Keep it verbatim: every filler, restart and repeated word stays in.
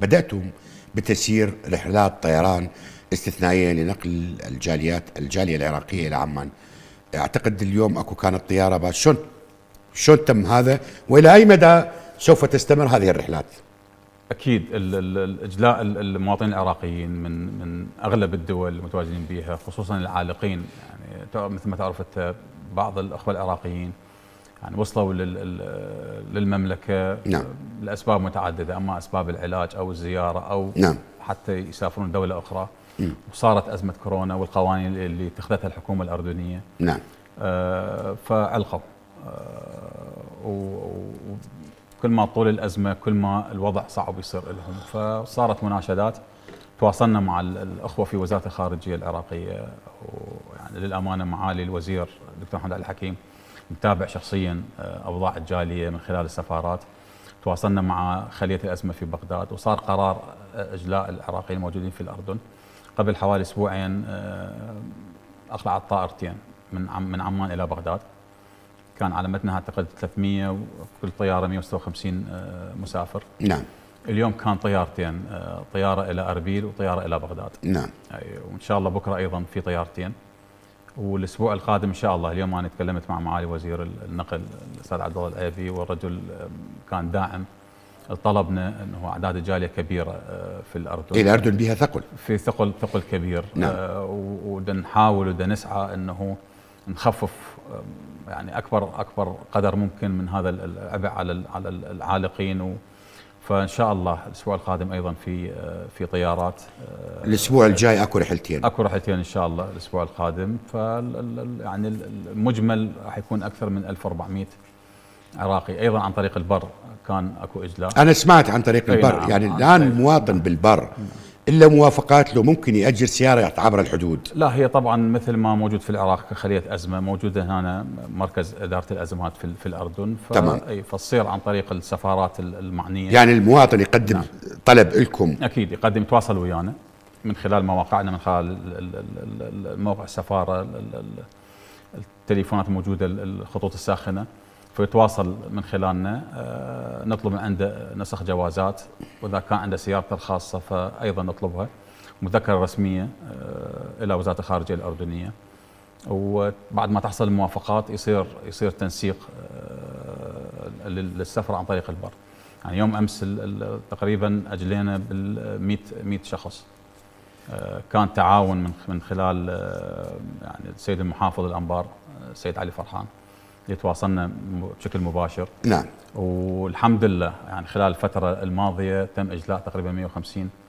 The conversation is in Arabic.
بدأت بتسيير رحلات طيران استثنائية لنقل الجاليات الجالية العراقية إلى عمان. أعتقد اليوم أكو كانت طيارة بعد شلون شلون تم هذا، وإلى أي مدى سوف تستمر هذه الرحلات؟ أكيد إجلاء المواطنين العراقيين من من أغلب الدول المتواجدين بها، خصوصا العالقين، يعني مثل ما تعرف أنت بعض الأخوة العراقيين يعني وصلوا للمملكة نعم. لأسباب متعددة، أما أسباب العلاج أو الزيارة أو نعم. حتى يسافرون دولة أخرى، م. وصارت أزمة كورونا والقوانين اللي اتخذتها الحكومة الأردنية نعم آه فعلقوا آه وكل ما طول الأزمة كل ما الوضع صعب يصير لهم، فصارت مناشدات. تواصلنا مع الأخوة في وزارة الخارجية العراقية، ويعني للأمانة معالي الوزير الدكتور محمد عبد الحكيم متابع شخصيا أوضاع الجالية من خلال السفارات. تواصلنا مع خلية الأزمة في بغداد، وصار قرار إجلاء العراقيين الموجودين في الأردن. قبل حوالي أسبوعين أقلعت طائرتين من من عمان إلى بغداد، كان علمتنا أعتقد ثلاثمئة وكل طيارة مئة وستة وخمسين مسافر نعم. اليوم كان طيارتين، طيارة إلى أربيل وطيارة إلى بغداد نعم. وإن شاء الله بكرة أيضا في طيارتين، والاسبوع القادم ان شاء الله. اليوم انا تكلمت مع معالي وزير النقل الاستاذ عبد الله العيبي، والرجل كان داعم طلبنا انه اعداد الجاليه كبيره في الاردن، إيه الاردن بها ثقل، في ثقل ثقل كبير نعم. ونحاول ونسعى انه نخفف يعني اكبر اكبر قدر ممكن من هذا العبء على على العالقين و فان شاء الله الاسبوع القادم ايضا في في طيارات. الاسبوع الجاي اكو رحلتين اكو رحلتين ان شاء الله الاسبوع القادم، ف يعني المجمل راح يكون اكثر من ألف وأربعمئة عراقي. ايضا عن طريق البر كان اكو اجلاء، انا سمعت عن طريق البر، يعني الان المواطن بالبر الا موافقات له ممكن ياجر سياره عبر الحدود. لا هي طبعا مثل ما موجود في العراق خليه ازمه موجوده هنا، مركز اداره الازمات في في الاردن ف... تمام. اي فتصير عن طريق السفارات المعنيه، يعني المواطن يقدم نعم. طلب لكم اكيد يقدم، يتواصل ويانا من خلال مواقعنا، من خلال موقع السفاره، التليفونات موجوده، الخطوط الساخنه، فيتواصل من خلالنا. نطلب من عنده نسخ جوازات، واذا كان عنده سيارته الخاصه فايضا نطلبها، مذكره رسميه الى وزاره الخارجيه الاردنيه، وبعد ما تحصل الموافقات يصير يصير تنسيق للسفر عن طريق البر. يعني يوم امس تقريبا اجلينا بال مئة شخص، كان تعاون من خلال يعني السيد المحافظ الانبار السيد علي فرحان، يتواصلنا بشكل مباشر نعم. والحمد لله يعني خلال الفترة الماضية تم إجلاء تقريبا مئة وخمسين